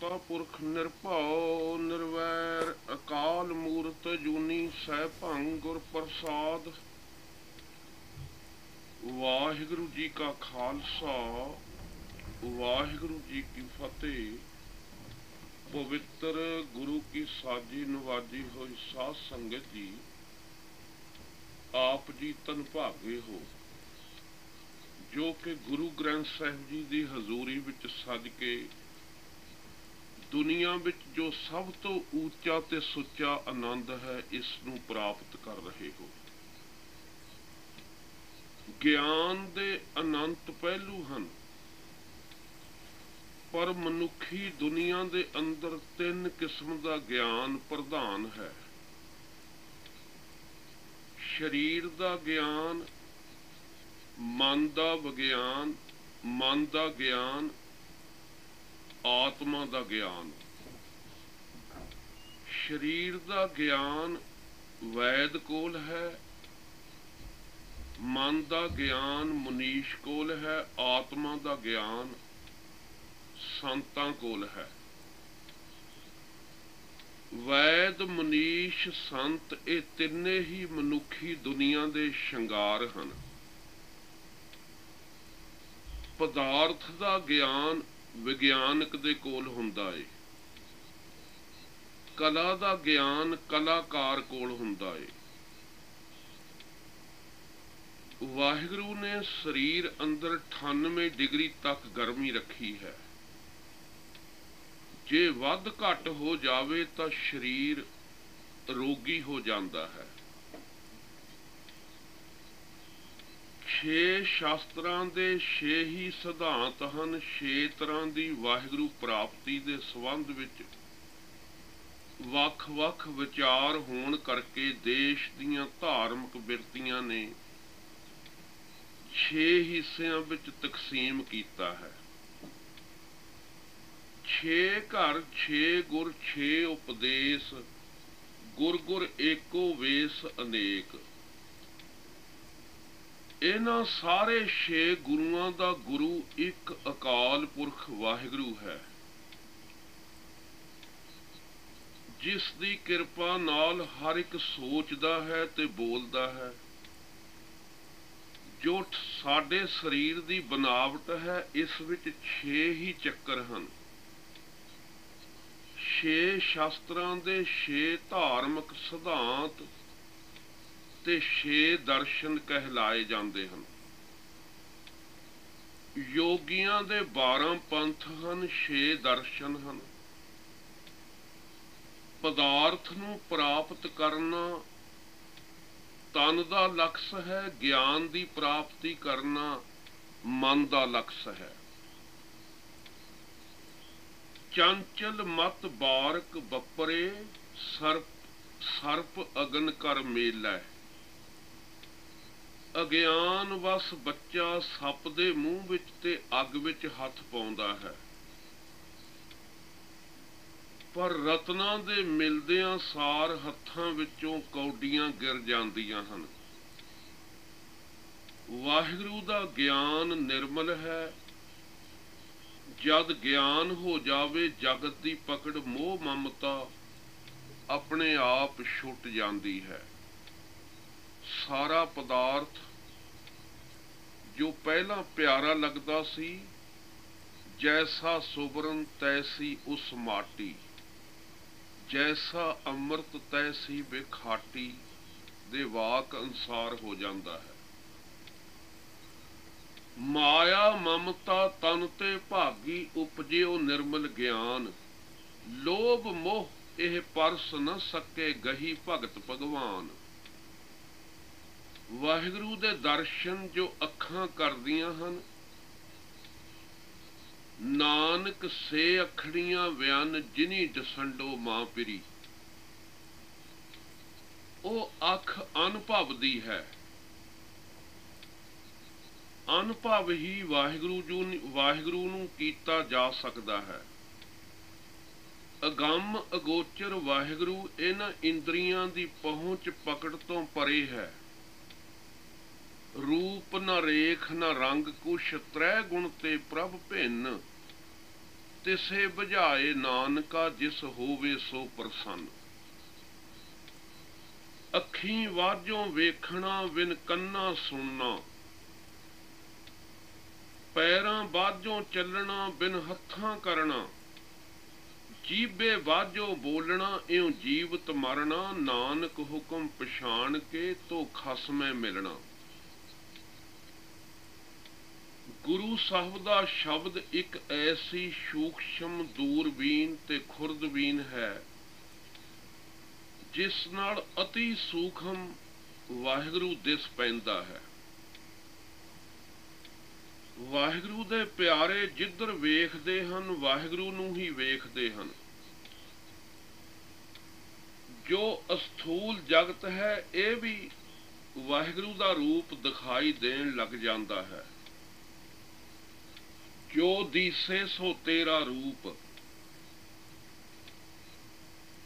ਕਰਤਾ ਪੁਰਖ ਨਿਰਭਉ ਨਿਰਵੈਰ ਅਕਾਲ ਮੂਰਤ ਜੂਨੀ ਸੈਭੰ ਗੁਰ ਪ੍ਰਸਾਦ। ਵਾਹਿਗੁਰੂ ਜੀ ਕਾ ਖਾਲਸਾ ਵਾਹਿਗੁਰੂ ਜੀ ਕੀ ਫਤਿह। पवित्र गुरु की साजी नवाजी हुई साध संगत जी, आप जी तन भागे हो जो कि गुरु ग्रंथ साहिब जी की हजूरी विच सज के दुनिया विच जो सब तो ऊंचा ते सुच्चा आनंद है इस नूं प्राप्त कर रहे हो। ज्ञान दे अनंत पहलू हैं पर मनुखी दुनिया के अंदर तीन किस्म का ज्ञान प्रधान है। शरीर का ज्ञान, मन का विज्ञान, मन का ज्ञान, आत्मा का ज्ञान। शरीर का ज्ञान वैद कोल है, मन का ज्ञान मुनीश कोल है, आत्मा का ज्ञान संतां कोल है। वैद मुनीश संत ये तिने ही मनुखी दुनिया दे शंगार हन। पदार्थ का ज्ञान विज्ञानक दे कोल हुंदा है, कला का ज्ञान कलाकार कोल हुंदा है। वाहिगुरू ने शरीर अंदर 98 डिग्री तक गर्मी रखी है। जे वध घट हो जावे तो शरीर रोगी हो जाता है। 6 शास्त्रां दे 6 ही सिद्धांत हन, 6 तरह की वाहिगुरू प्राप्ति के संबंध विच वख-वख विचार होण करके देश दीयां धार्मिक बिरतियां ने 6 हिस्सियां विच तकसीम कीता है। 6 घर, 6 गुर, 6 उपदेश, गुर गुर एको वेस अनेक। इन्हां सारे 6 गुरुआं दा गुरु एक अकाल पुरख वाहिगुरू है, जिस दी किरपा नाल हर एक सोचदा है ते बोलदा है। जो साडे शरीर दी बनावट है इस विच 6 ही चक्कर हन। 6 शास्त्रां दे 6 धार्मिक सिद्धांत ते 6 दर्शन कहलाए जाते हैं। योगियां दे 12 पंथ हैं, 6 दर्शन हैं। पदार्थ नूं प्राप्त करना तन का लक्ष्य है, ज्ञान की प्राप्ति करना मन का लक्ष्य है। चंचल मत बारक बपरे सर्प सर्प अगन कर मेलै। अज्ञान वस बच्चा सप दे मूँह विच ते अग विच हथ पाउंदा है, पर रत्नां दे मिलदियां सार हत्थां विचों कौडियां गिर जांदियां हन। वाहिगुरू दा ज्ञान निर्मल है। जद ज्ञान हो जावे जगत की पकड़ मोह ममता अपने आप छुट जाती है। सारा पदार्थ जो पहला प्यारा लगता सी, जैसा सुबरन तैसी उस माटी, जैसा अमृत तैसी बेखाटी दे वाक अनुसार हो जाता है। माया ममता तन ते भागी उपजिओ निर्मल ज्ञान। लोभ मोह एह परस न सके गही भगत भगवान। वाहिगुरू दे दर्शन जो अखां करदियां हन, नानक से अखड़ियां बयान जिनी दसंडो मां पिरी। ओ अख अनुभव दी है, अनुभव ही वाहिगुरू नूं कीता जा सकता है। अगम अगोचर वाहिगुरू इन्हां इंद्रियां दी पहुंच पकड़ तो परे है। रूप न रेख न रंग कुछ त्रै गुण ते प्रभ भिन्न। तिसे बुझाए नानका जिस होवे सो प्रसन्न। अखीं वाजों वेखना बिन कन्ना सुनना, पैरां बाजों चलना बिन हत्थां करना, जीबे बाजो बोलना इं जीवत मरना, नानक हुक्म पछाण के तो खसमें मिलना। गुरु साहब दा शब्द एक ऐसी सूक्ष्म दूरबीन ते खुरदबीन है जिस नाल अति सूक्ष्म वाहिगुरू दिस पैंदा है। वाहिगुरू दे प्यारे जिधर वेखदे हन वाहिगुरू नूं ही वेखदे हन। जो अस्थूल जगत है यह भी वाहिगुरू दा रूप दिखाई देन लग जाता है। जो दिसे सो तेरा रूप,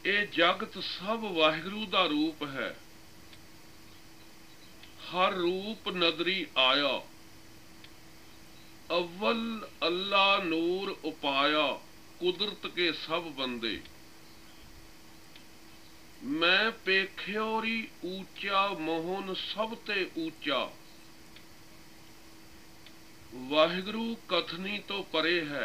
ये जगत सब वाहिगुरू दा रूप है। हर रूप नदरी आया, अव्वल अल्लाह नूर उपाया, कुदरत के सब बंदे। मैं पेख्योरी ऊंचा मोहन सबते ऊंचा, वाहिगुरू कथनी तो परे है।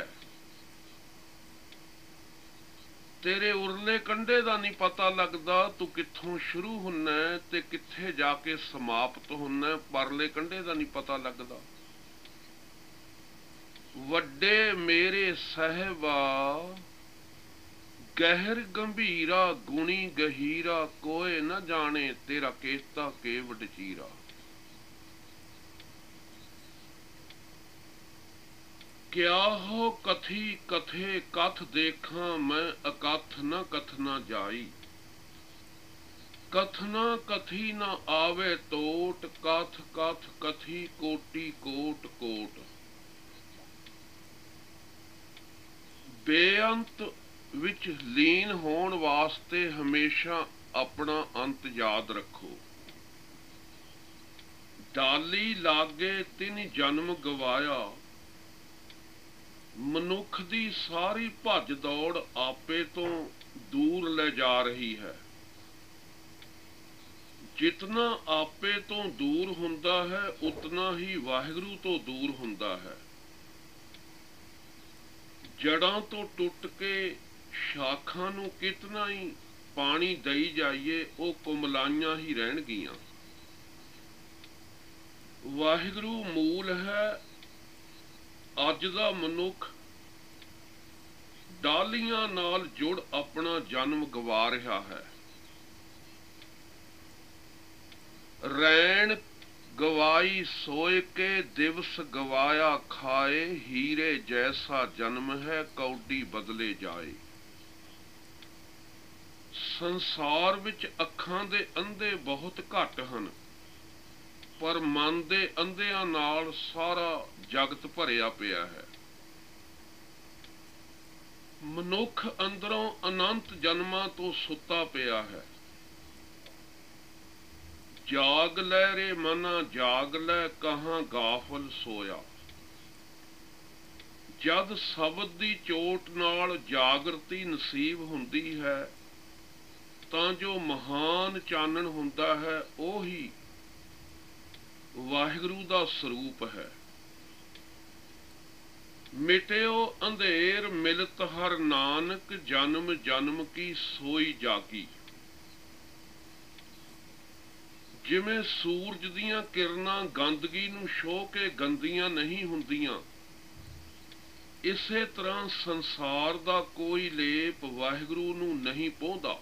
तेरे उरले कंडे दा नहीं पता लगता तू कित्थों शुरू हुन्ना ते कित्थे जाके समाप्त हुन्ना, परले कंडे दा नहीं पता लगता। वड्डे मेरे सहबा गहर गंभीरा, गुणी गहीरा कोई न जाने, तेरा केता के वडचीरा। क्या हो कथी कथे कथ देखा, मैं अकथ न कथ न जाई, कथना कथी न आवे तोट, कथ कथ कथी कोटि कोट कोट। बेअंत विच लीन होने वास्ते हमेशा अपना अंत याद रखो, डाली लागे तिन जन्म गवाया, मनुख दी सारी भज दौड़ आपे तो दूर ले जा रही है। जितना आपे तो दूर हुंदा है उतना ही वाहिगुरू तो दूर हुंदा है। जड़ां तो टुट के शाखां नूं कितना ही पानी दई जाइए वो कुमलाइयां ही रहणगियां। वाहिगुरू मूल है, अज दा मनुख डालियां नाल जुड़ अपना जन्म गवा रहा है। रैण गवाई सोए के दिवस गवाया खाए, हीरे जैसा जन्म है कौडी बदले जाए। संसार विच अखां दे अंधे बहुत घट हन, पर मन दे अंधियां नाल सारा जगत भरिया पिया है। मनुख अंदरों अनंत जन्मां तो सुता पिया है। जाग लै रे मना जाग लै, कहां गाफल सोया। जद शब्द की चोट नाल जागृति नसीब हुंदी है तां जो महान चानण हुंदा है ओही वाहिगुरू दा स्वरूप है। मिटियो अंधेर मिलत हर नानक, जन्म जन्म की सोई जागी। जिमें सूरज दियां किरना गंदगी नूं छो के गंदियां नहीं हुंदियां, इसे तरह संसार दा कोई लेप वाहिगुरू नूं नहीं पहुंदा।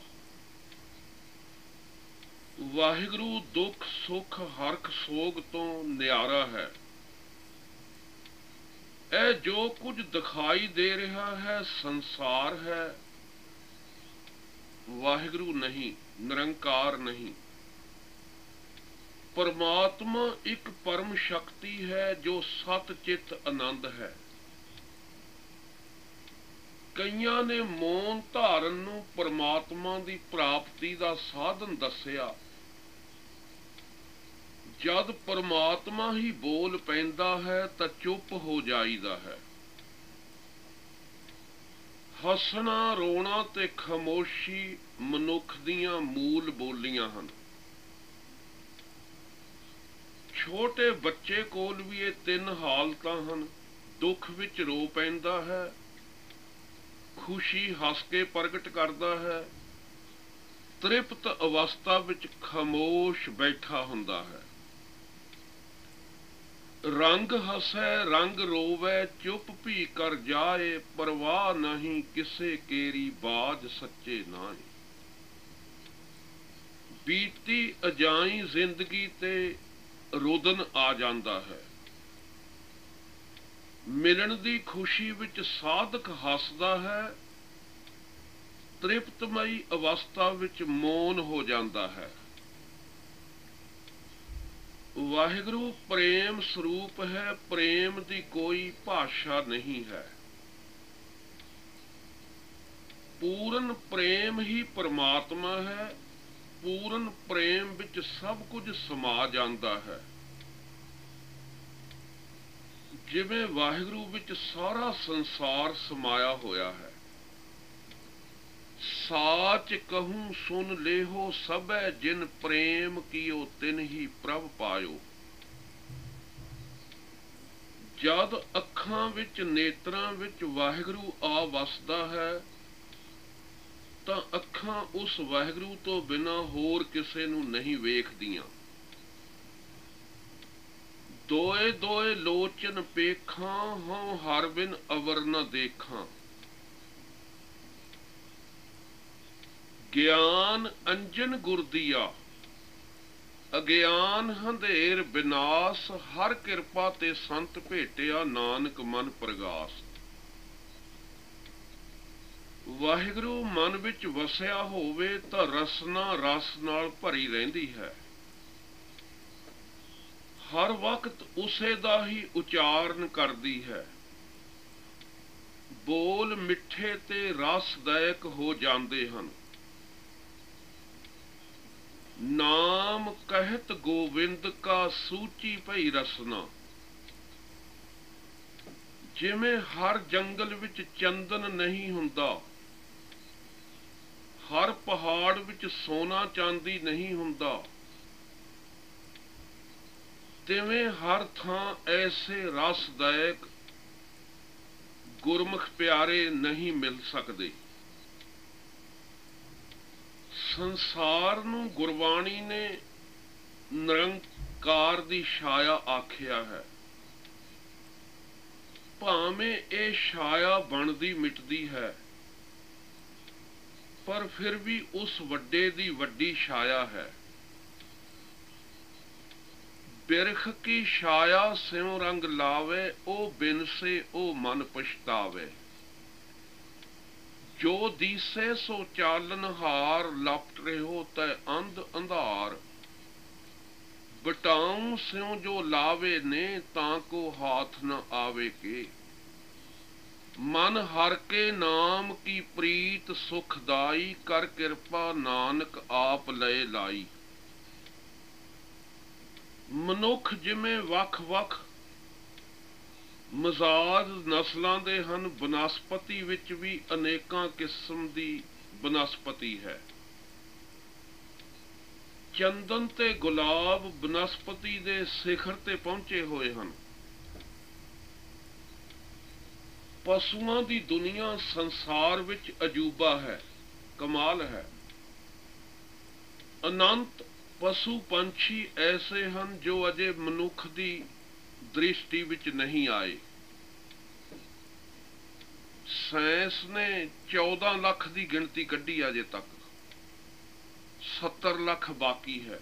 वाहिगुरू दुख सुख हरख सोग तो न्यारा है। ए जो कुछ दिखाई दे रहा है संसार है, वाहिगुरू नहीं, निरंकार नहीं। परमात्मा एक परम शक्ति है जो सत चित आनंद है। कईयां ने मौन धारण नूं परमात्मा की प्राप्ति का साधन दसिया। जब परमात्मा ही बोल पैंदा है तो चुप हो जाईदा है। हसना रोना ते खामोशी मनुख दियां मूल बोलियां हन। छोटे बच्चे कोल भी ये तीन हालतां हन, दुख विच रो पैंदा है, खुशी हस के प्रगट करदा है, तृप्त अवस्था विच खामोश बैठा हुंदा है। रंग हसै रंग रोवै चुप भी कर जाए, परवाह नहीं किसे केरी बाज सच्चे नाए। बीती अजाई जिंदगी ते रोदन आ जाता है, मिलन की खुशी विच साधक हसदा है, तृप्तमई अवस्था विच मौन हो जाता है। वाहिगुरु प्रेम स्वरूप है, प्रेम की कोई भाषा नहीं है। पूर्ण प्रेम ही परमात्मा है, पूर्ण प्रेम विच सब कुछ समा जाता है। जिवें वाहिगुरु विच सारा संसार समाया होया है। साच कहूं सुन लेहो सबे जिन प्रेम कियो तिन ही प्रभ पायो। जद अखां विच नेत्रां विच वाहिगुरु आ वसदा है तो अखां उस वाहिगुरु तो बिना होर किसे नू नहीं वेखदियां। दोए दोए लोचन पेखां हूं हर बिन अवर न देखां। ज्ञान अंजन गुरदिया अज्ञान हंधेर विनाश। हर कृपा ते संत भेटिया नानक मन प्रगास। वाहिगुरु मन विच वसिया होवे तां रसना रस नाल भरी रहिंदी है। हर वक्त उसे दा ही उचारण करदी है। बोल मिठे ते रसदायक हो जांदे हन। नाम कहत गोविंद का सूची भई रसना। जिवें हर जंगल विच चंदन नहीं हुंदा, हर पहाड़ विच सोना चांदी नहीं हुंदा, तिवें हर थां ऐसे रसदायक गुरमुख प्यारे नहीं मिल सकते। संसार नूं गुरबाणी ने निरंकार दी छाया आख्या है। भावें ये छाया बनती मिटती है, पर फिर भी उस वड्डे दी वड्डी छाया है। बिरख की छाया स्यों रंग लावे, ओ बिनसे ओ मन पछतावे। जो दीसे सो चालन हार, लपट रहो तै अंध अंधार। बटाऊं स्यों जो लावे ने, ताको हाथ न आवे के। मन हर के नाम की प्रीत सुखदाई, कर कृपा नानक आप लय लाई। मनुख जिमें वख वख मजाज नस्लां दे हन, बनस्पति विच भी अनेकां किस्म दी बनस्पति है। चंदन ते गुलाब बनस्पति दे शिखर ते पहुंचे होए हन। पशुआं दी दुनिया संसार विच अजूबा है, कमाल है। अनंत पशु पंछी ऐसे हन जो अजे मनुख दी दृष्टि विच नहीं आए। साइंस ने 14 लाख दी गिणती कढ़ी, अजे तक 70 लाख बाकी है।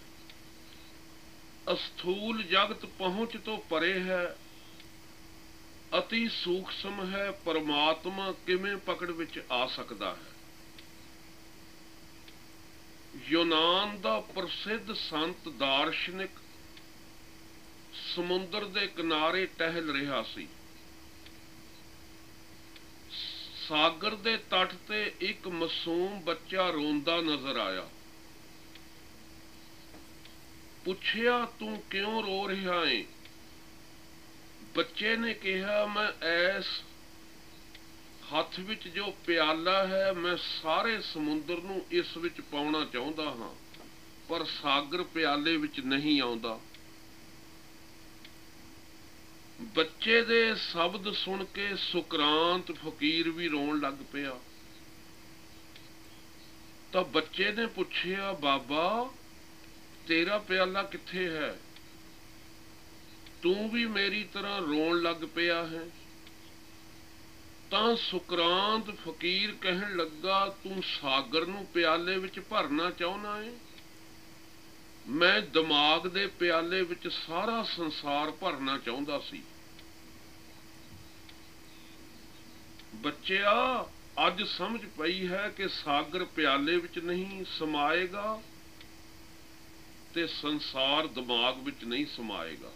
अस्थूल जगत पहुंच तो परे है, अति सूक्ष्म है। परमात्मा किमें पकड़ विच आ सकता है। यूनान दा प्रसिद्ध संत दार्शनिक समुंदर दे किनारे टहल रहा सी। सागर दे तट ते एक मासूम बच्चा रोंदा नजर आया। पूछया तू क्यों रो रहा है? बच्चे ने कहा मैं ऐस हथ विच जो प्याला है मैं सारे समुद्र नूं इस विच पाउणा चाहुंदा हां पर सागर प्याले विच नहीं आउंदा। बच्चे दे शब्द सुन के सुकरांत फकीर भी रोन लग पिया। तो बच्चे ने पूछया बाबा तेरा प्याला किथे है, तू भी मेरी तरह रोन लग पिया है। तां सुकरांत फकीर कहन लगा तू सागर नूं प्याले विच भरना चाहुंदा है, मैं दिमाग दे प्याले विच सारा संसार भरना चाहुंदा सी। बच्चिया अज समझ पई है कि सागर प्याले विच नहीं समाएगा ते संसार दिमाग विच नहीं समाएगा।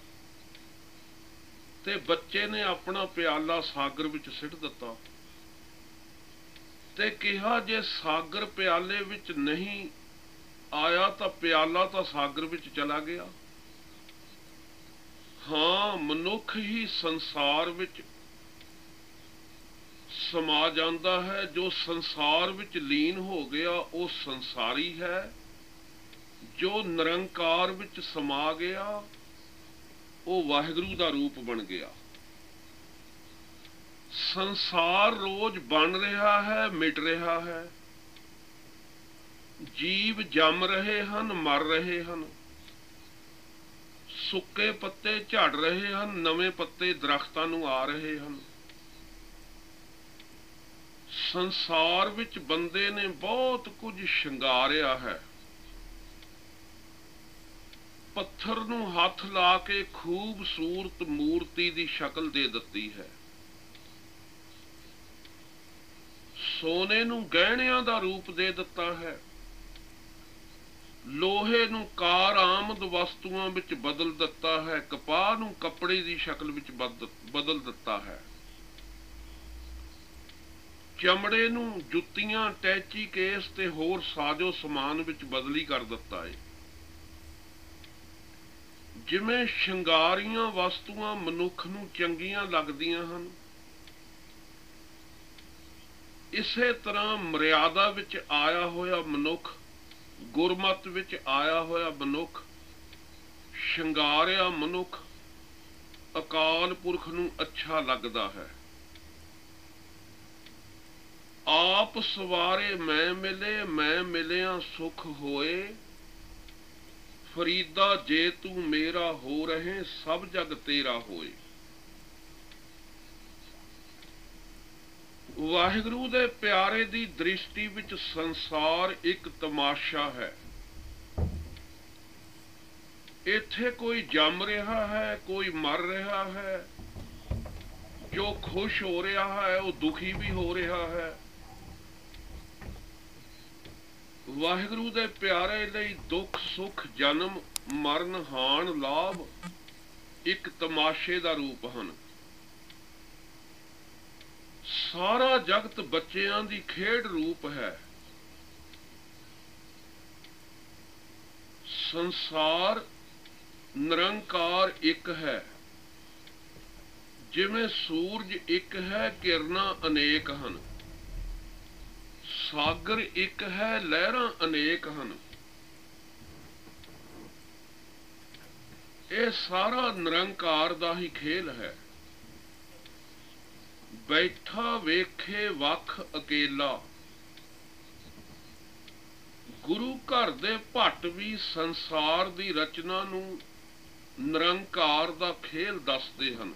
ते बच्चे ने अपना प्याला सागर विच सिट दिता ते कहा जे सागर प्याले विच नहीं आया तो प्याला तो सागर विच चला गया। हां मनुख ही संसार विच समा जाता है, जो संसार विच लीन हो गया वो संसारी है, जो निरंकार विच समा गया वो वाहिगुरु का रूप बन गया। संसार रोज बन रहा है मिट रहा है, जीव जम रहे हैं मर रहे हैं, सुके पत्ते झड़ रहे हैं नवे पत्ते दरख्तों नूं आ रहे हैं। संसार विच बंदे ने बहुत कुछ शिंगारिया है, पत्थर नूं हाथ ला के खूबसूरत मूर्ति की शक्ल दे दिती है, सोने नूं गहणियां दा रूप दे दिता है, लोहे नूं कार आमद वस्तुओं विच बदल दिता है, कपाह नूं कपड़े की शक्ल विच बदल दिता है, चमड़े नूं जुत्तियां टैची केस ते होर साजो समान विच बदली कर दिता है। जिमें शिंगारियां वस्तुआं मनुख नूं चंगियां लगदियां हन इसे तरह मर्यादा विच आया होया मनुख गुरमत विच आया होया मनुख शिंगारिया मनुख अकाल पुरख नूं अच्छा लगदा है। आप सवारे मैं मिलिया सुख होए फरीदा जे तू मेरा हो रहे सब जग तेरा होए। वाहिगुरु दे प्यारे दी दृष्टि विच संसार एक तमाशा है, इत्थे कोई जम रहा है कोई मर रहा है, जो खुश हो रहा है वो दुखी भी हो रहा है। वाहिगुरु दे प्यारे लई दुख सुख जन्म मरण हान लाभ एक तमाशे दा रूप हन। सारा जगत बच्चों की खेड रूप है, संसार निरंकार एक है, जिमें सूरज एक है किरणा अनेक हन, सागर एक है लहरा अनेक हन। यह सारा निरंकार का ही खेल है। बैठा वेखे वख अकेला, गुरु घर दे भट भी संसार दी रचना नूं निरंकार दा खेल दसदे हन।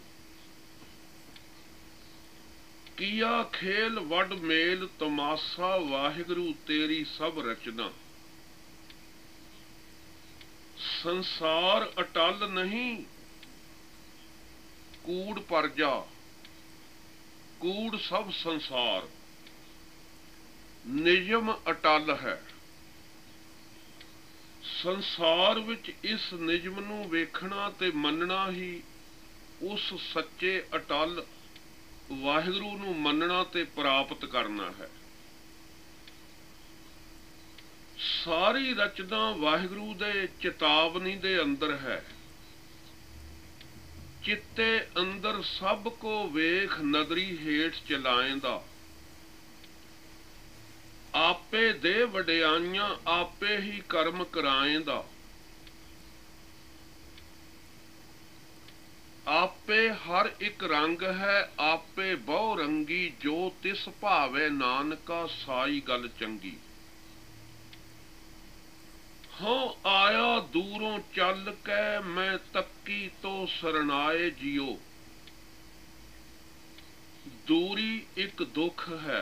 किया खेल वड मेल तमाशा वाहिगुरु तेरी सब रचना। संसार अटल नहीं कूड़ पर जा, कूड़ सब संसार नियम अटल है। संसार विच इस नियम नूं वेखना ते मनना ही उस सच्चे अटल वाहिगुरु नूं मनना ते प्राप्त करना है। सारी रचना वाहिगुरु दे चेतावनी दे अंदर है। चित्ते अंदर सब को वेख नदरी हेठ चलाएंदा। आपे दे वड्याइयां आपे ही कर्म कराएंदा, आपे हर एक रंग है आपे बहु रंगी, जो तिस भावे नानका साई गल चंगी। हाँ आया दूरों चल के मैं तक्की तो सरनाए जियो, दूरी एक दुख है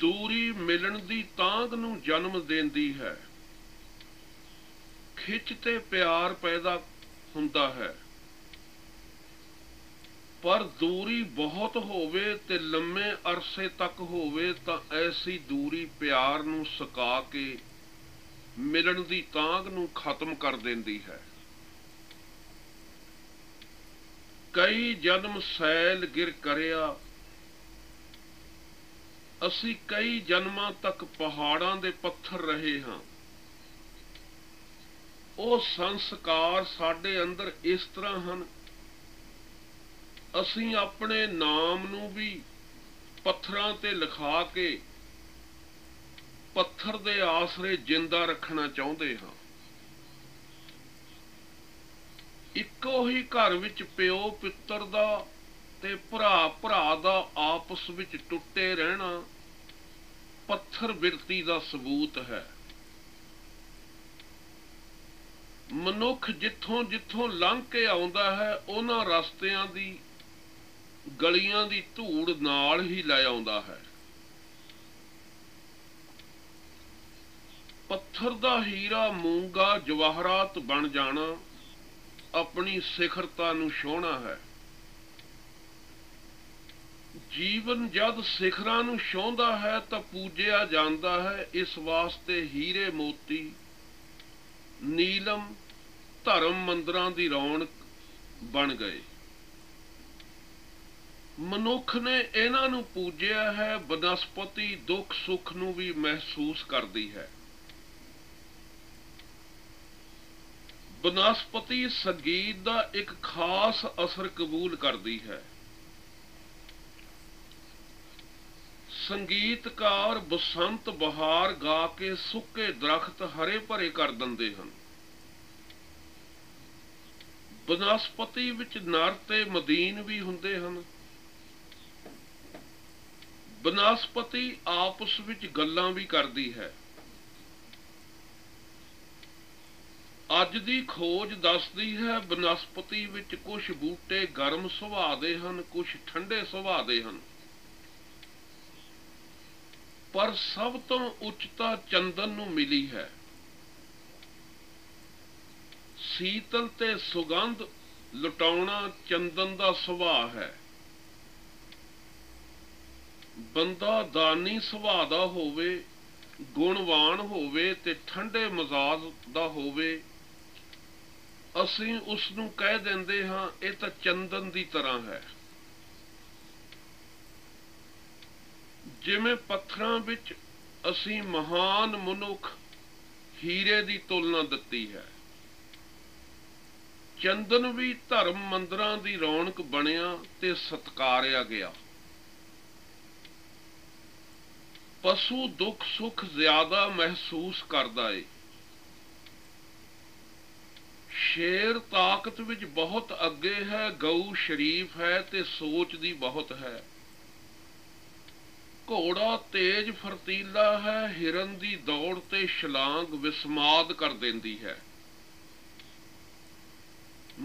दूरी मिलन दी तांग नूं जन्म देंदी है। खिच ते प्यार पैदा हुंदा है पर दूरी बहुत होवे ते लम्मे अरसे तक होवे तां ऐसी दूरी प्यार नूं सका के मिलन दी तांग नूं खत्म कर देंदी है। कई जन्म सैल गिर करिया, असी कई जन्मां तक पहाड़ां दे पत्थर रहे हां। ओ संस्कार साडे अंदर इस तरह हन, असी अपने नाम नूं भी पत्थरां ते लिखा के पत्थर दे आसरे जिंदा रखना चाहुंदे हां। ਇੱਕੋ ਹੀ ਘਰ ਵਿੱਚ ਪਿਓ ਪੁੱਤਰ ਦਾ ਤੇ ਭਰਾ ਭਰਾ ਦਾ ਆਪਸ ਵਿੱਚ ਟੁੱਟੇ ਰਹਿਣਾ ਪੱਥਰ ਬਿਰਤੀ ਦਾ ਸਬੂਤ ਹੈ। ਮਨੁੱਖ ਜਿੱਥੋਂ ਜਿੱਥੋਂ ਲੰਘ ਕੇ ਆਉਂਦਾ ਹੈ ਉਹਨਾਂ ਰਸਤਿਆਂ ਦੀ ਗਲੀਆਂ ਦੀ ਧੂੜ ਨਾਲ ਹੀ ਲੈ ਆਉਂਦਾ ਹੈ। ਪੱਥਰ ਦਾ ਹੀਰਾ ਮੂੰਗਾ ਜਵਾਹਰਾਤ ਬਣ ਜਾਣਾ अपनी शिखरता नूं छोहना है। जीवन जद शिखरां नूं छोहदा है तो पूजिया जांदा है। इस वास्ते हीरे मोती नीलम धर्म मंदरां दी रौनक बन गए। मनुख ने इन्हां नूं पूजिया है। बनस्पति दुख सुख नूं भी महसूस करदी है। बनस्पति संगीत का एक खास असर कबूल करती है। संगीतकार बसंत बहार गा के सुके दरख्त हरे भरे कर देंदे हन। बनस्पति विच नर ते मदीन भी हुंदे हन। बनस्पति आपस विच गल्लां भी करती है। ਅੱਜ ਦੀ ਖੋਜ ਦੱਸਦੀ ਹੈ ਬਨਸਪਤੀ ਵਿੱਚ ਕੁਝ ਬੂਟੇ ਗਰਮ ਸੁਭਾਅ ਦੇ ਹਨ ਕੁਝ ਠੰਡੇ ਸੁਭਾਅ ਦੇ ਹਨ। ਪਰ ਸਭ ਤੋਂ ਉੱਚਤਾ ਚੰਦਨ ਨੂੰ ਮਿਲੀ ਹੈ। ਸੀਤਲ ਤੇ ਸੁਗੰਧ ਲੁਟਾਉਣਾ ਚੰਦਨ ਦਾ ਸੁਭਾਅ ਹੈ। ਬੰਦਾ ਦਾਨੀ ਸੁਭਾਅ ਦਾ ਹੋਵੇ ਗੁਣਵਾਨ ਹੋਵੇ ਤੇ ਠੰਡੇ ਮਜ਼ਾਜ ਦਾ ਹੋਵੇ ਅਸੀਂ ਉਸ ਨੂੰ ਕਹਿ ਦਿੰਦੇ ਹਾਂ ਇਹ ਤਾਂ ਚੰਦਨ ਦੀ ਤਰ੍ਹਾਂ ਹੈ। ਜਿਵੇਂ ਪੱਥਰਾਂ ਵਿੱਚ ਅਸੀਂ ਮਹਾਨ ਮਨੁੱਖ ਹੀਰੇ ਦੀ ਤੁਲਨਾ ਦਿੱਤੀ ਹੈ। ਚੰਦਨ ਵੀ ਧਰਮ ਮੰਦਰਾਂ ਦੀ ਰੌਣਕ ਬਣਿਆ ਤੇ ਸਤਕਾਰਿਆ ਗਿਆ। ਪਸ਼ੂ ਦੁੱਖ ਸੁੱਖ ਜ਼ਿਆਦਾ ਮਹਿਸੂਸ ਕਰਦਾ ਏ। शेर ताकत विच बहुत अगे है। गऊ शरीफ है ते सोच दी बहुत है। घोड़ा तेज फरतीला है। हिरन दी दौड़ ते छलांग विस्माद कर देंदी है।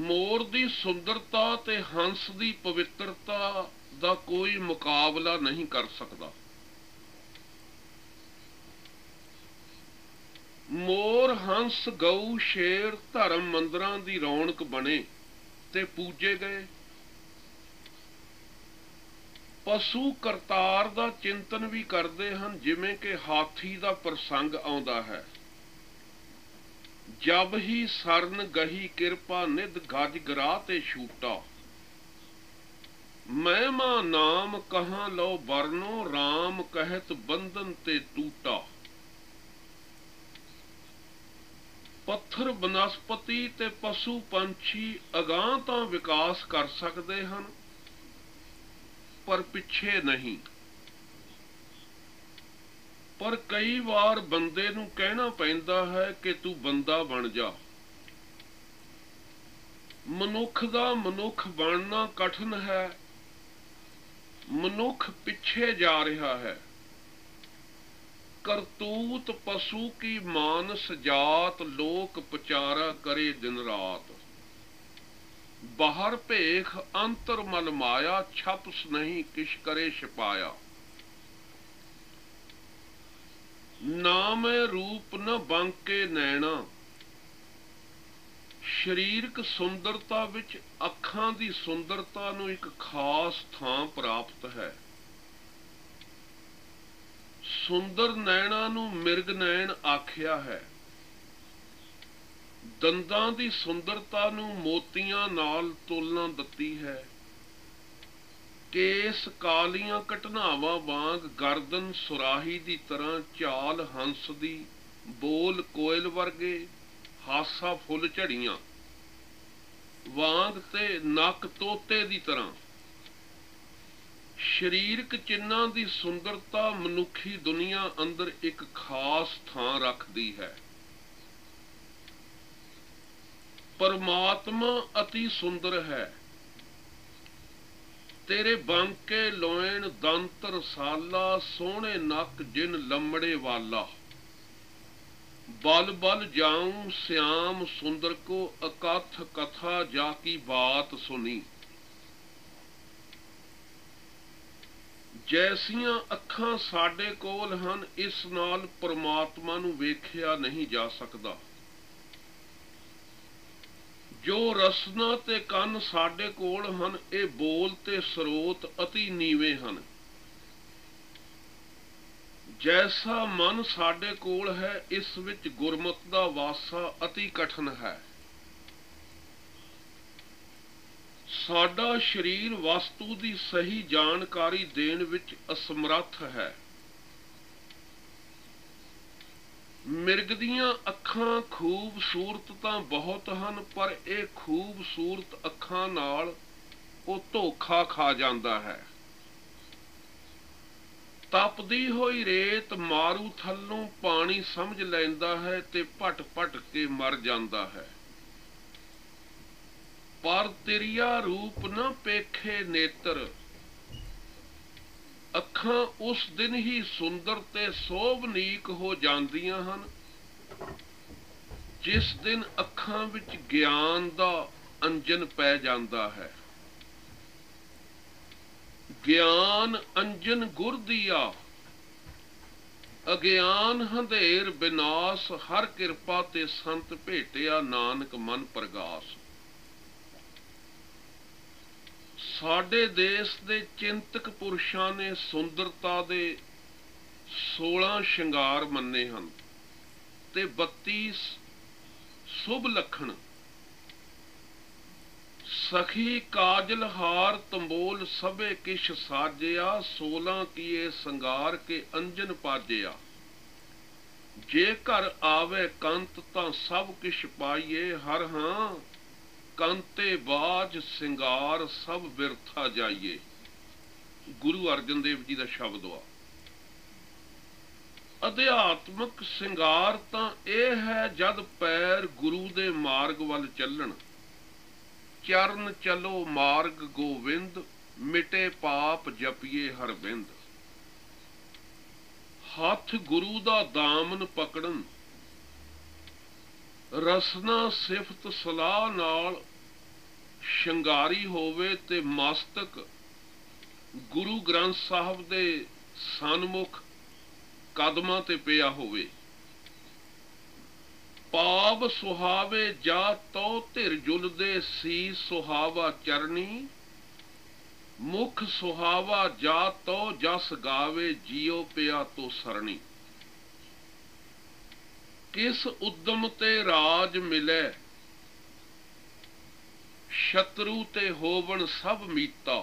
मोर दी सुंदरता ते हंस दी पवित्रता दा कोई मुकाबला नहीं कर सकता। मोर हंस गऊ शेर धर्म मंदरां दी रौनक बने ते पूजे गए। पशु करतार दा चिंतन भी करते हैं। जिमें कि हाथी दा प्रसंग आउंदा है। जब ही सरन गही किरपा निध गज गरा ते छूटा, महिमा नाम कहां लो बरनो राम कहत बंधन ते टूटा। ਪੱਥਰ ਬਨਸਪਤੀ ਤੇ ਪਸ਼ੂ ਪੰਛੀ ਅਗਾਂਹ ਤਾਂ ਵਿਕਾਸ ਕਰ ਸਕਦੇ ਹਨ ਪਰ ਪਿੱਛੇ ਨਹੀਂ। पर कई बार बंदे नूं कहना पैंदा है कि तू बंदा बन जा। मनुख दा मनुख बनना कठिन है, मनुख पिछे जा रहा है। करतूत पशु की मानस जात, लोक पचारा करे दिन रात। बाहर भेख अंतर मन माया, छपस नहीं किश करे छिपाया। नाम रूप न बांके नैना, शरीरक सुंदरता विच अखां दी सुंदरता नूं एक खास थां प्राप्त है। सुंदर नैणा नूं मिर्ग नैण आख्या है। दंदां दी सुंदरता नूं मोतियां नाल तोलना दत्ती है। केस कालियां घटनावां वांग, गर्दन सुराही दी तरह। चाल हंस दी, बोल कोयल वर्गे, हासा फुल झड़ियां वांग ते नक तोते दी तरह। शरीरक चिन्हां दी सुंदरता मनुखी दुनिया अंदर एक खास थां रखदी है। परमात्मा अति सुंदर है। तेरे बांके लोयण दंत रसाला, सोहणे नक जिन लम्बड़े वाला। बल बल जाऊं श्याम सुंदर को, अकथ कथा जाकी बात सुनी। जैसियां अखां साडे कोल हन, इस नाल परमात्मा नूं वेखिया नहीं जा सकदा। जो रसना ते कन साडे कोल हन, ए बोल ते स्रोत अति नीवे हन। जैसा मन साडे कोल है, इस विच गुरमत दा वासा अति कठिन है। साडा शरीर वस्तु दी सही जानकारी देण विच असमर्थ है। मिर्ग दियां अखां खूबसूरत तां बहुत हन, पर यह खूबसूरत अखां नाल वो धोखा खा जांदा है। तपदी होई रेत मारू थल्लों पानी समझ लैंदा है ते पट पट के मर जांदा है। पर तेरिया रूप न पेखे नेत्र, अखां उस दिन ही सुंदर ते सोभनीक हो जांदियां हन, जिस दिन अखां विच ज्ञान दा अंजन पै जांदा है। ज्ञान अंजन गुर दिया, अज्ञान हंधेर विनाश। हर किरपा ते संत भेटिया, नानक मन प्रगास। साडे देश दे चिंतक पुरुषां ने सुंदरता दे 16 शंगार मन्ने हन ते 32 शुभ लक्षण। सखी काजल हार तंबोल सभे किश साजया, 16 किए संगार के अंजन पाजया। जे घर आवे कंत तां सब किश पाइए, हर हां कांते बाज सिंगार सब विरथा जाइए। गुरु अर्जन देव जी का शब्द आ। अध्यात्मक सिंगार तां यह है, जद पैर गुरु दे मार्ग वल चलन। चरण चलो मार्ग गोविंद, मिटे पाप जपिए हरबिंद। हथ गुरु दा दामन पकड़न, रसना सिफत सलाह नाल शंगारी होवे ते मस्तक गुरु ग्रंथ साहब दे सन्मुख कदमां ते पिया होवे। पाप सुहावे जा तौ धिर जुलदे, सीस सुहावा चरणी मुख सुहावा जा तौ जस गावे, जियो पिया तो सरणी। किस उद्यम ते राज मिले, शत्रु ते होवन सब मीता।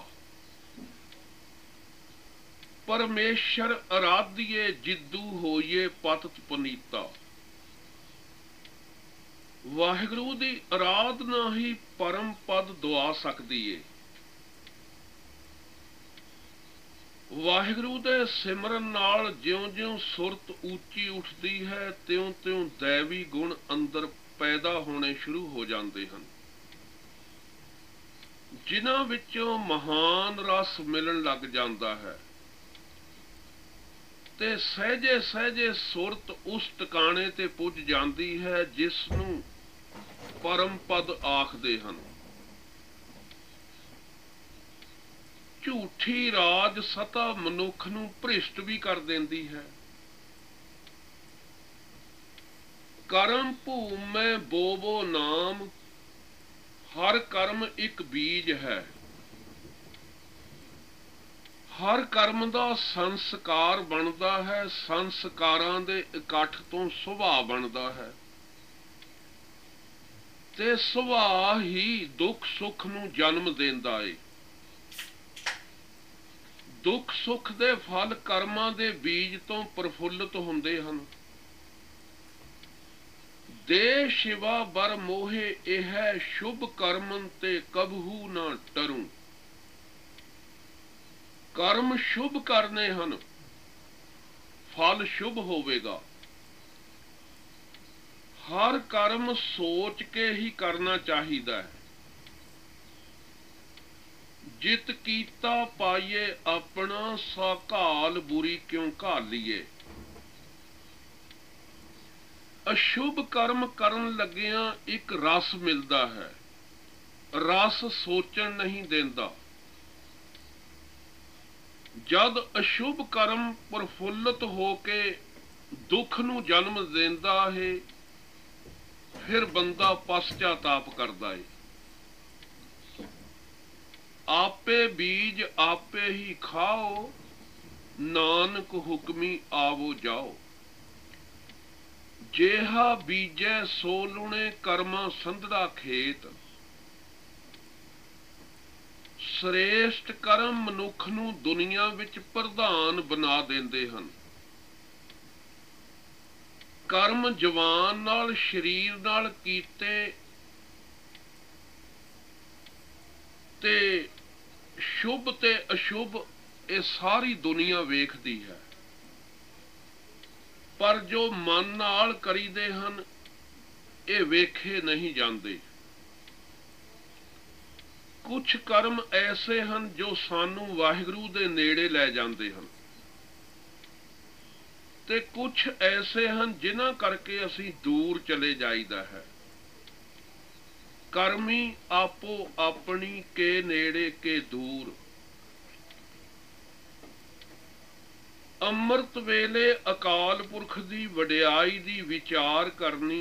परमेश्वर अराधिए जिद्दू होइए पतत पनीता। वाहिगुरू दी आराधना ही परम पद दुआ सकदी है। ਵਾਹਿਗੁਰੂ ਦੇ ਸਿਮਰਨ ਨਾਲ ਜਿਉਂ-ਜਿਉਂ ਸੁਰਤ ਉੱਚੀ ਉੱਠਦੀ ਹੈ ਤਿਉਂ-ਤਿਉਂ दैवी गुण अंदर पैदा होने शुरू हो जाते हैं, जिन्हां ਵਿੱਚੋਂ महान रस मिलन लग जाता है। ते सहजे सहजे सुरत उस ठिकाने ते पुज जाती है जिस नूं परम पद आखदे हन। झूठी राज सता मनुख नूं भ्रिष्ट भी कर देंदी है। कर्म भूमि बोबो नाम, हर कर्म एक बीज है। हर कर्म दा संस्कार बनदा है, संस्कारां दे इकट्ठ तों सुभाव बनदा है। ते सुभाव ही दुख सुख नूं जन्म देंदा है। दुख सुख दे फल कर्मां दे बीज तो प्रफुल्लित हुंदे हन। दे शिवा बर मोहे एह शुभ कर्मन ते कबहू ना डरूं। कर्म शुभ करने हन, फल शुभ होवेगा। हर कर्म सोच के ही करना चाहिदा है। जित कीता पाइए अपना, सा घाल बुरी क्यों घालिए। अशुभ कर्म करन लगियां एक रस मिलता है, रस सोचण नहीं देंदा। जद अशुभ कर्म प्रफुल्लित होके दुख नूं जन्म देंदा है, फिर बंदा पश्चाताप करदा है। आपे बीज आपे ही खाओ, नानक हुक्मी आवो जाओ। जेहा बीजे सो लुणे, कर्मा संधड़ा खेत। श्रेष्ठ कर्म मनुख नूं दुनिया विच प्रधान बना देंदे हन। कर्म जवान नाल शरीर नाल कीते ते शुभ ते अशुभ ये सारी दुनिया वेखदी है, पर जो मन नाल करीदे हन ये वेखे नहीं जांदे। कुछ कर्म ऐसे हन जो सानू वाहिगुरू दे नेड़े लै जांदे हन, ते कुछ ऐसे हन जिन्हां करके असीं दूर चले जाईदा है। कर्मी आपो अपनी के नेड़े के दूर। अमृत वेले अकाल पुरख दी वडियाई दी विचार करनी,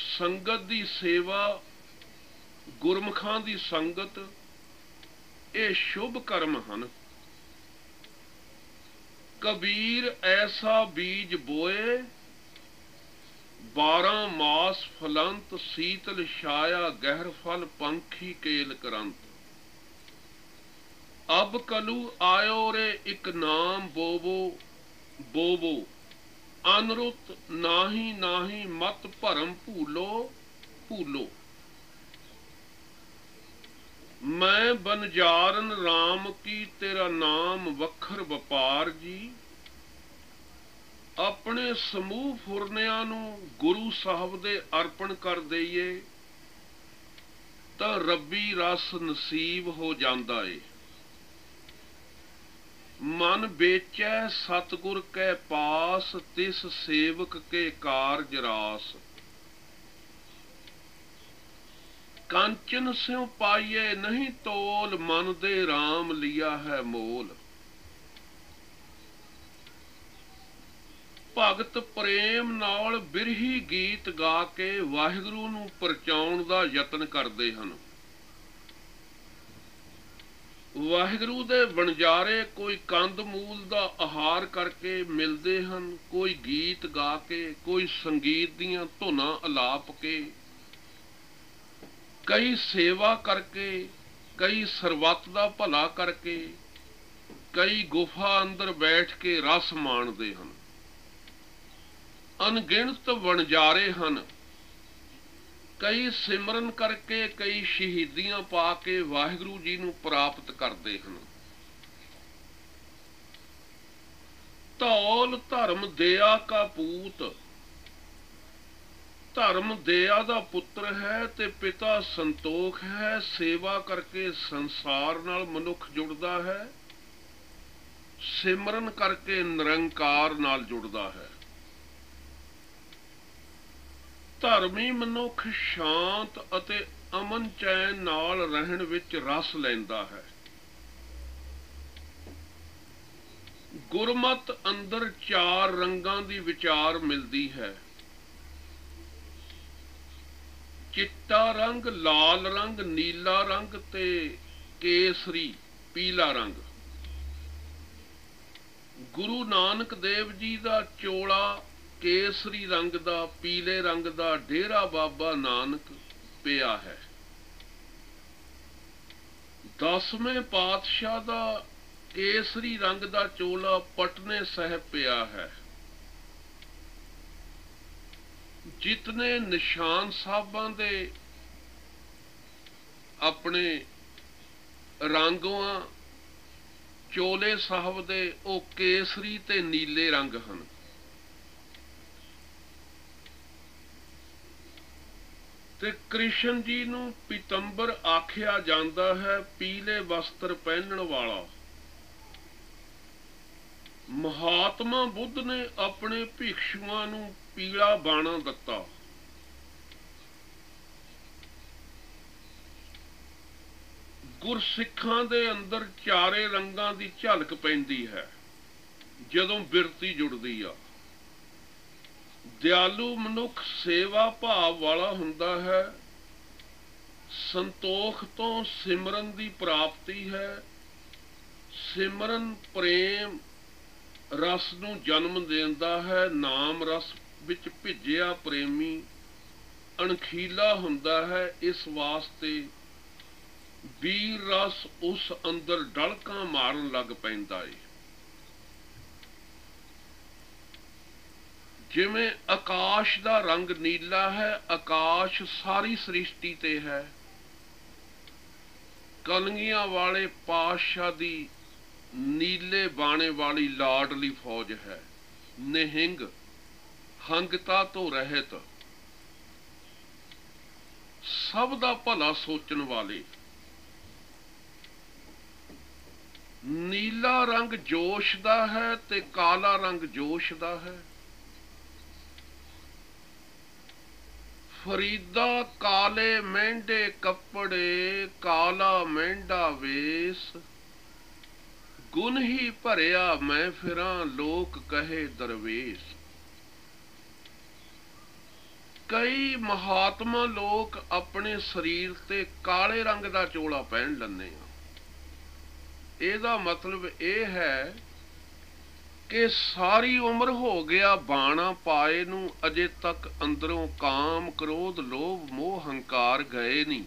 संगत दी सेवा, गुरमुखां दी संगत, ये शुभ कर्म हन। कबीर ऐसा बीज बोए, 12 मास फलंत, शीतल छाया गहर फल पंखी केल करंत। अब कलू आयो रे एक नाम बोबो बोबो, अनरुत नाही नाही मत भरम भूलो भूलो। मैं बनजारन राम की, तेरा नाम वखर व्यापार जी। अपने समूह फुरनियां नूं गुरु साहब दे अर्पण कर दईए तां रब्बी रस नसीब हो जांदा ए। मन बेचै सतगुर कै पास, तिस सेवक के कारज रास। कांचन स्यों पाइए नहीं तोल, मन दे राम लिया है मोल। भगत प्रेम नाल बिरही गीत गा के वाहिगुरू नूं परचाउण दा यतन करदे हन। वाहिगुरू दे बनजारे कोई कंद मूल दा आहार करके मिलदे हन, कोई गीत गा के, कोई संगीत दीयां धुनां अलाप के, कई सेवा करके, कई सरबत दा भला करके, कई गुफा अंदर बैठ के रस माणदे हन। अनगिणत वणजारे हन, कई सिमरन करके, कई शहीदियां पा के वाहिगुरू जी नूं प्राप्त करते हैं। धौल धर्म दया का पूत, धर्म दया का पुत्र है ते पिता संतोख है। सेवा करके संसार नाल मनुख जुड़दा है, सिमरन करके निरंकार नाल जुड़दा है। धर्मी मनुख शांत अते अमन चैन नाल रहन विच रस लैंदा है। गुरमत अंदर चार रंगां दी विचार मिलदी है, चिट्टा रंग, लाल रंग, नीला रंग ते केसरी पीला रंग। गुरु नानक देव जी दा चोला केसरी रंग दा, पीले रंग दा डेरा बाबा नानक पिया है। 10वें पातशाह दा केसरी रंग दा चोला पटने साहब पिया है। जितने निशान साहबां दे अपने रंगों चोले साहब दे ओ केसरी ते नीले रंग हन। ते कृष्ण जी नू पीतंबर आख्या जांदा है, पीले वस्त्र पहनण वाला। महात्मा बुद्ध ने अपने भिक्षुआं नू पीला बाणा दिता। गुरसिखां दे अंदर चारे रंगां दी झलक पैंदी है जदों बिरती जुड़दी आ। दयालु मनुख सेवा भाव वाला हुंदा है, संतोख तो सिमरन की प्राप्ति है। सिमरन प्रेम रस नूं जन्म देंदा है, नाम रस विच भिजया प्रेमी अणखीला हुंदा है। इस वास्ते वीर रस उस अंदर डलकां मारन लग पैंदा है। जिमें आकाश का रंग नीला है, आकाश सारी सृष्टि ते है। कलंगियां वाले पातशाह दी नीले बाणे वाली लाडली फौज है, निहिंग हंगता तो रहत, सब दा भला सोचण वाले। नीला रंग जोश दा है ते काला रंग जोश दा है। फरीदा काले मेंढे कपड़े, काला मेंढा वेश। गुन ही भरिया मैं फिरा, लोक कहे दरवेश। कई महात्मा लोग अपने शरीर ते काले रंग दा चोला पहन लैंदे आ। एदा मतलब यह है कि सारी उम्र हो गया बाणा पाए नू, अजे तक अंदरों काम क्रोध लोभ मोह हंकार गए नहीं।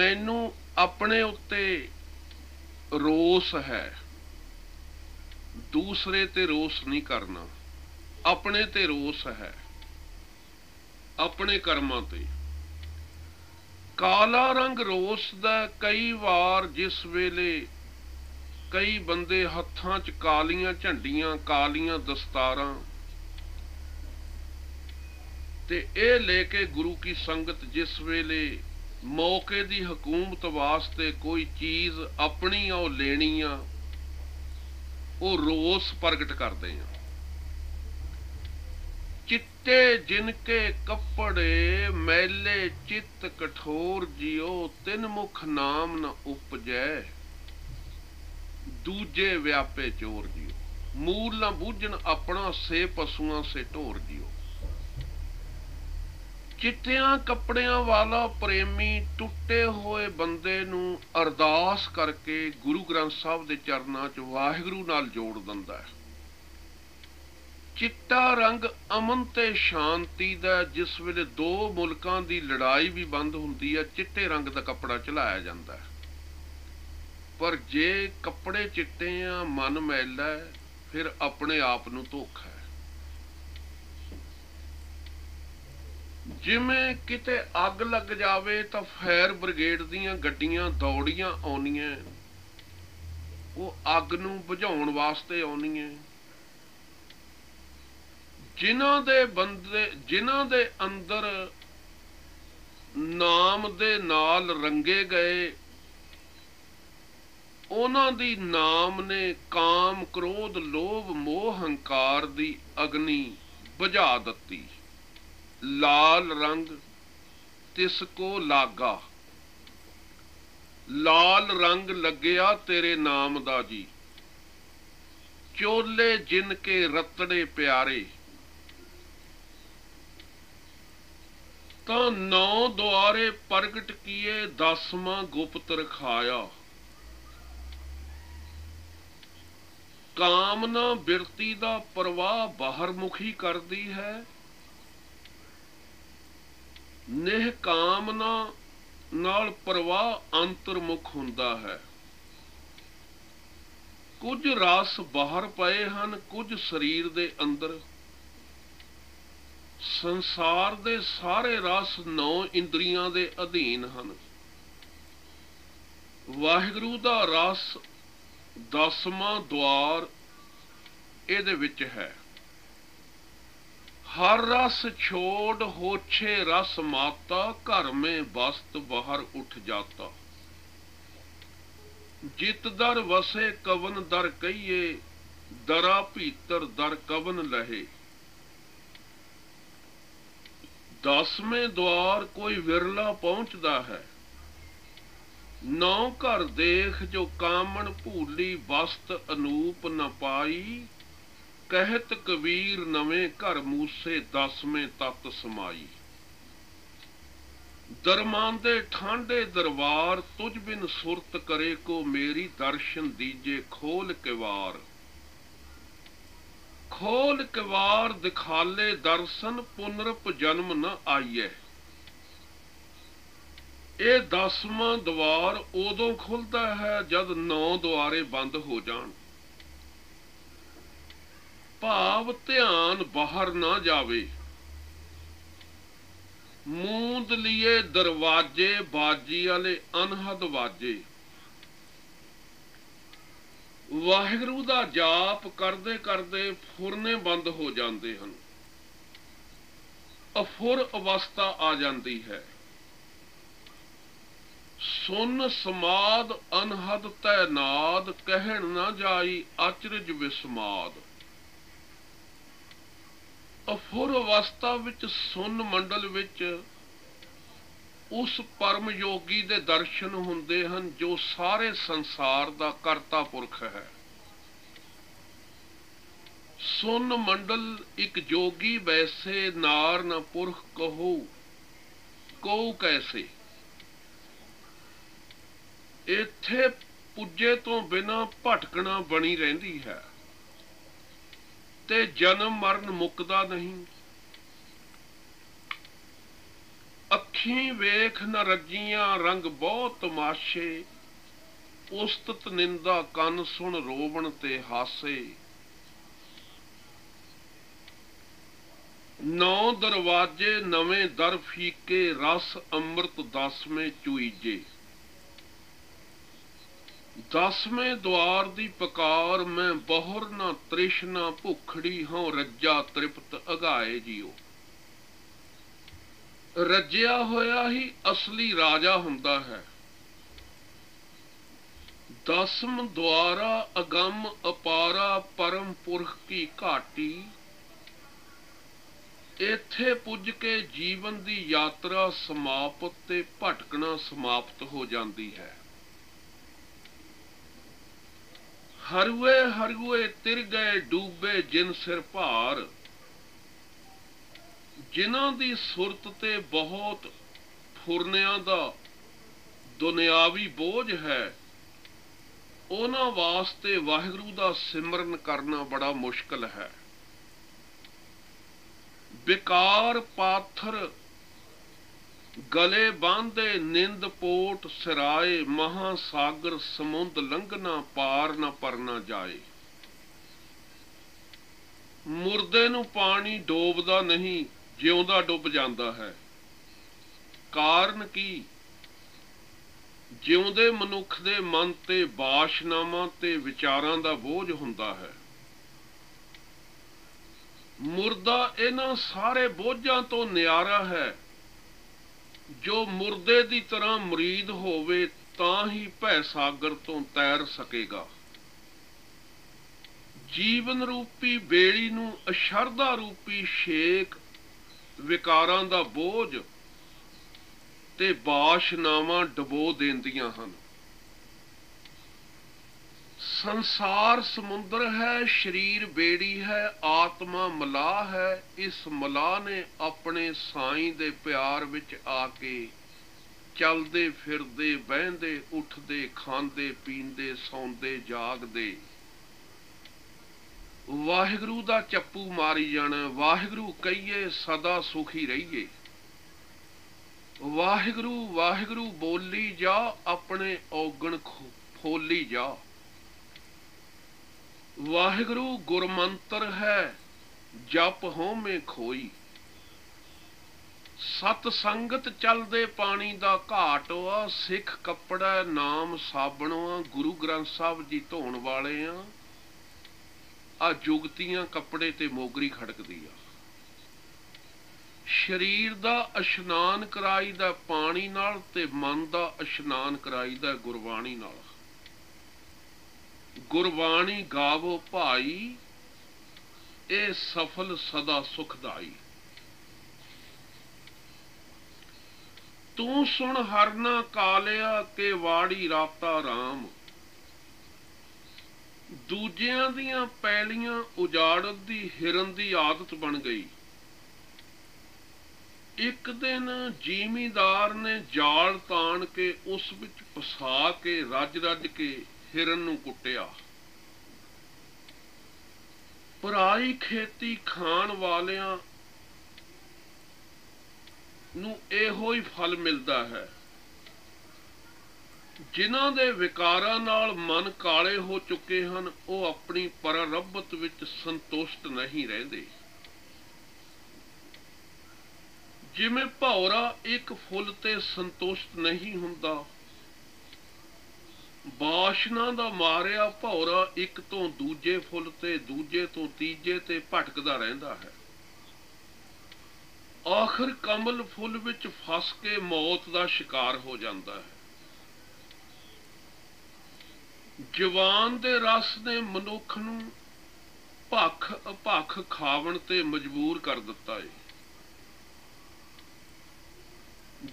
मैनू अपने उत्ते रोस है, दूसरे ते रोस नहीं करना, अपने ते रोस है, अपने कर्मां ते। काला रंग रोस दा कई वार जिस वेले कई बंदे हत्थां च कालियां झंडियां, कालियां दस्तारां ते इह लेके गुरु की संगत जिस वेले मौके दी हुकूमत वास्ते कोई चीज़ अपनी और लेनी आ, ओह रोस प्रगट करदे आ। चिट्टे जिनके कपड़े, मैले चित कठोर जियो। तिन मुख नाम न उपजै, दूजे व्यापे चोर जियो। मूल न बूझन अपना, से पशुआ से ढोर जियो। चिट्टिया कपड़िया वाला प्रेमी टुटे हुए बंदे नू अरदास करके गुरु ग्रंथ साहब के चरणों च वाहिगुरू नाल जोड़ दिंदा है। चिट्टा रंग अमन ते शांति दा। जिस वेले दो मुल्कां दी लड़ाई भी बंद हुंदी है, चिट्टे रंग दा कपड़ा चलाया जांदा है। पर जे कपड़े चिट्टे आ, मन मैला है, फिर अपने आप नूं धोखा है। जिमें किते अग लग जावे तां फायर ब्रिगेड दीयां गड्डियां दौड़ियां आउणियां, वो अग नूं बुझाउण वास्ते आउणी है। जिन्हां दे अंदर नाम दे नाल रंगे गए उन्हां दी नाम ने काम क्रोध लोभ मोह हंकार दी अग्नि बुझा दित्ती। लाल रंग तिसको लागा, लाल रंग लग्या तेरे नाम दा जी। चोले जिनके रतड़े प्यारे, तां नौ द्वारे प्रगट किए दसवां गुप्त रखाया। कामना बिरती दा प्रवाह बाहर मुखी करती है। नेह कामना नाल प्रवाह अंतरमुख हुंदा है। कुछ रस बाहर पए हन, कुछ शरीर दे अंदर। संसार दे सारे रस नौ इंद्रियां दे अधीन हन। वाहिगुरु दा रस दसवां द्वार इहदे विच है। हर रस छोड़ होछे रस माता, घर में बस्त बाहर उठ जाता। जित दर वसे कवन दर कहिए, दरा भीतर दर कवन लहे। दसवें द्वार कोई विरला पहुंचता है। नौ घर देख जो कामन भूली, वस्त अनूप न पाई। कहत कबीर नवें घर मूसे, दसवें तत समाई। दरमांदे ठांडे दरबार, तुझ बिन सुरत करे को मेरी। दर्शन दीजे खोल किवार, खोल किवार दिखाले दर्शन। पुनरप जन्म न आइए। यह दसवां द्वार उदों खुलता है जब नौ द्वारे बंद हो जान। भाव ध्यान बाहर ना जावे। मूंद लिए दरवाजे, बाजी वाले अनहद वाजे। वाहिगुरू दा जाप करदे करदे फुरने बंद हो जाते हैं। अफुर अवस्था आ जाती है। सुन समाद अनहद तैनाद, कहन न जाई अचरज विस्माद। अफुर अवस्था विच सुन मंडल विच उस परम योगी दे दर्शन हुंदे हन जो सारे संसार दा करता पुरख है। सुन मंडल एक जोगी वैसे, नार न पुरख कहो को कैसे। इत्थे पुजे तो बिना भटकना बनी रहिंदी है ते जन्म मरण मुकदा नहीं। अखी वेख न रजियां रंग बहु तमाशे, उस्तत निंदा कन सुन रोवण ते हासे। नौ दरवाजे नवें दर फीके, रस अमृत दसवें चुईजे। दसवें द्वार दी पकार मैं बहुर न तृष्णा, भुखड़ी हूं रज्जा तृप्त अगाए जियो। रज्या होया ही असली राजा हुंदा है। दसम द्वारा अगम अपारा, परम पुरख की घाटी। इत्थे पुज के जीवन दी यात्रा समाप्त ते भटकना समाप्त हो जाती है। हरुए हरुए तिर गए डूबे जिन सिर भार, जिन्हां दी सुरत ते बहुत फुरनियां दा दुनियावी बोझ है, उन्हां वास्ते वाहिगुरू दा सिमरन करना बड़ा मुश्किल है। बेकार पाथर गले बांधे, निंद पोट सिराए। महासागर समुंद लंघना, पार न परना जाए। मुर्दे नूं पानी डोबदा नहीं, जिउंदा डुब जाता है। कारण की ਜਿਉਂਦੇ ਮਨੁੱਖ ਦੇ ਮਨ ਤੇ ਵਾਸ਼ਨਾਵਾਂ ਤੇ ਵਿਚਾਰਾਂ ਦਾ ਬੋਝ ਹੁੰਦਾ ਹੈ। ਮੁਰਦਾ ਇਹਨਾਂ ਸਾਰੇ ਬੋਝਾਂ ਤੋਂ ਨਿਆਰਾ ਹੈ। जो मुर्दे की तरह मुरीद होवे तां ही भै सागर तो तैर सकेगा। जीवन रूपी बेड़ी नूं अशरदा रूपी शेक विकारां दा बोझ ते वाशनावां डबो देंदियां हन। संसार समुंदर है, शरीर बेड़ी है, आत्मा मलाह है। इस मलाह ने अपने साईं दे प्यार विच आके चलदे फिरदे बहंदे उठदे खांदे पींदे सौंदे जागदे वाहिगुरू दा चप्पू मारी जाना। वाहिगुरू कहिए सदा सुखी रहिए। वाहिगुरू वाहिगुरू बोली जा, अपने औगण खोली जा। वाहिगुरु गुरमंत्र है, जप होमें खोई। सत संगत चलदे पानी दा घाट वा। सिख कपड़ा नाम साबण वा। गुरु ग्रंथ साहब जी धोण वाले आ। जुगतियां कपड़े ते मोगरी खड़कदी आ। शरीर दा इशनान कराई दा पानी नाल ते मन दा इशनान कराई दा गुरबाणी नाल। गुरबाणी गावो भाई, ए सफल सदा सुखदाई। तू सुन हरना कालिया, के वाड़ी राता राम। दूजियां दियां पैलियां उजाड़न दी हिरन दी आदत बन गई। एक दिन जिमीदार ने जाल तान के उस विच फसा के रज रज के हिरन नूं कुटिया। पराई खेती खाण वालियां नूं इहो ही फल मिलदा है। जिन्हां दे विकारां नाल मन काले हो चुके हन, वो अपनी प्रारब्बत विच संतुष्ट नहीं रहिंदे। जिवें भौरा एक फुल ते संतुष्ट नहीं हुंदा, वाशना दा मारिया भौरा एक तो दूजे फुल ते दूजे तो तीजे ते भटकदा रहिंदा है। आखिर कमल फुल विच फस के मौत दा शिकार हो जांदा है। जवान दे रस ने मनुख नूं भख भख खावण ते मजबूर कर दिता है।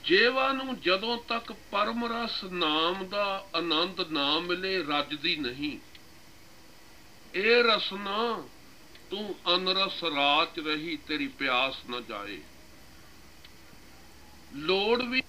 जेवा नूं जदों तक परम रस नाम दा आनंद ना मिले, रजदी नहीं। ए रसना तू अनरस राच रही, तेरी प्यास न जाए। लोड़ भी